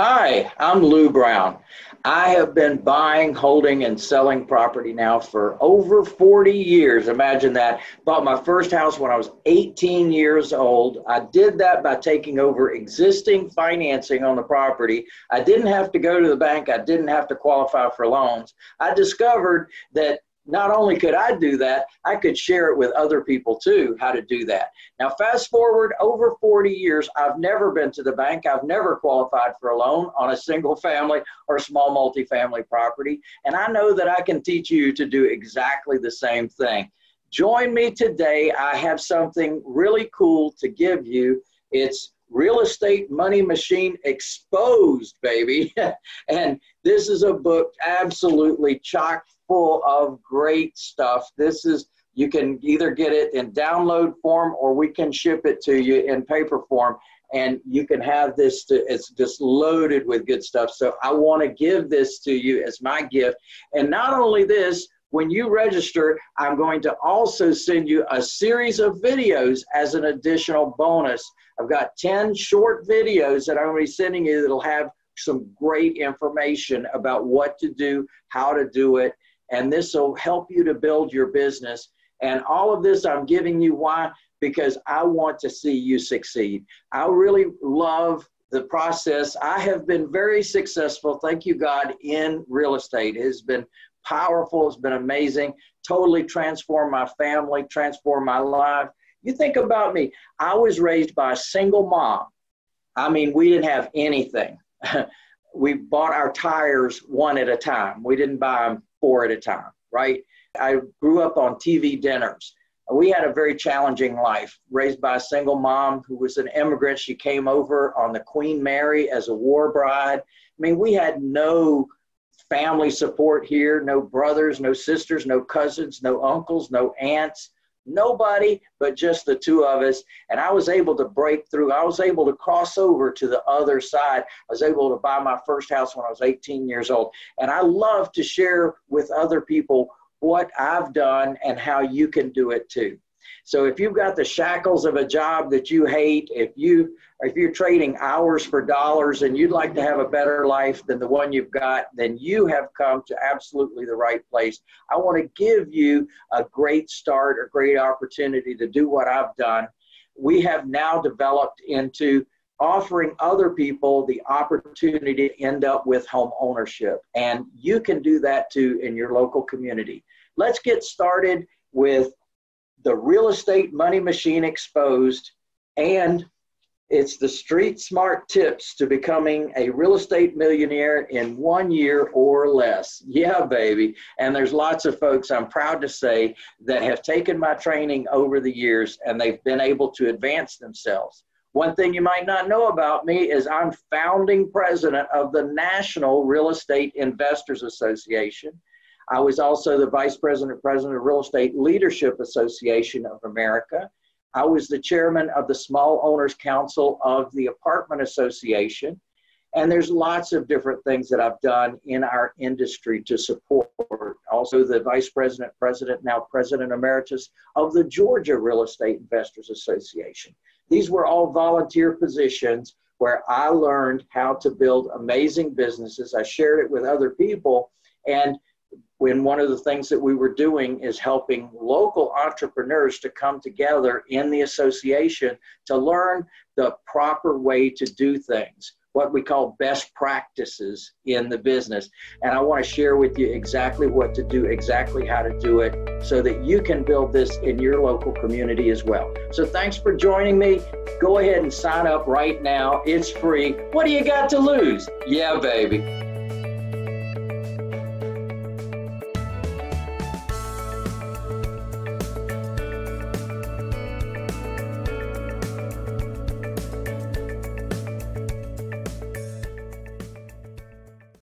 Hi, I'm Lou Brown. I have been buying, holding, and selling property now for over 40 years. Imagine that. Bought my first house when I was 18 years old. I did that by taking over existing financing on the property. I didn't have to go to the bank. I didn't have to qualify for loans. I discovered that not only could I do that, I could share it with other people too, how to do that. Now, fast forward over 40 years, I've never been to the bank. I've never qualified for a loan on a single family or small multifamily property. And I know that I can teach you to do exactly the same thing. Join me today. I have something really cool to give you. It's Real Estate Money Machine Exposed, baby. And this is a book absolutely chock full of great stuff. This is, you can either get it in download form or we can ship it to you in paper form. And you can have this, it's just loaded with good stuff. So I want to give this to you as my gift. And not only this, when you register, I'm going to also send you a series of videos as an additional bonus. I've got 10 short videos that I'm going to be sending you that'll have some great information about what to do, how to do it, and this will help you to build your business. And all of this I'm giving you, why? Because I want to see you succeed. I really love the process. I have been very successful, thank you God, in real estate. It has been powerful, it's been amazing, totally transformed my family, transformed my life. You think about me, I was raised by a single mom. I mean, we didn't have anything. We bought our tires one at a time. We didn't buy them four at a time, right? I grew up on TV dinners. We had a very challenging life, raised by a single mom who was an immigrant. She came over on the Queen Mary as a war bride. I mean, we had no family support here, no brothers, no sisters, no cousins, no uncles, no aunts, nobody but just the two of us. And I was able to break through. I was able to cross over to the other side. I was able to buy my first house when I was 18 years old. And I love to share with other people what I've done and how you can do it too. So if you've got the shackles of a job that you hate, if you're trading hours for dollars and you'd like to have a better life than the one you've got, then you have come to absolutely the right place. I want to give you a great start, a great opportunity to do what I've done. We have now developed into offering other people the opportunity to end up with home ownership. And you can do that too in your local community. Let's get started with the Real Estate Money Machine Exposed, and it's the street smart tips to becoming a real estate millionaire in 1 year or less. Yeah, baby. And there's lots of folks, I'm proud to say, that have taken my training over the years and they've been able to advance themselves. One thing you might not know about me is I'm founding president of the National Real Estate Investors Association. I was also the vice president, president of Real Estate Leadership Association of America. I was the chairman of the Small Owners Council of the Apartment Association. And there's lots of different things that I've done in our industry to support. Also the vice president, president, now president emeritus of the Georgia Real Estate Investors Association. These were all volunteer positions where I learned how to build amazing businesses. I shared it with other people, and when one of the things that we were doing is helping local entrepreneurs to come together in the association to learn the proper way to do things, what we call best practices in the business. And I want to share with you exactly what to do, exactly how to do it, so that you can build this in your local community as well. So thanks for joining me. Go ahead and sign up right now. It's free. What do you got to lose? Yeah, baby.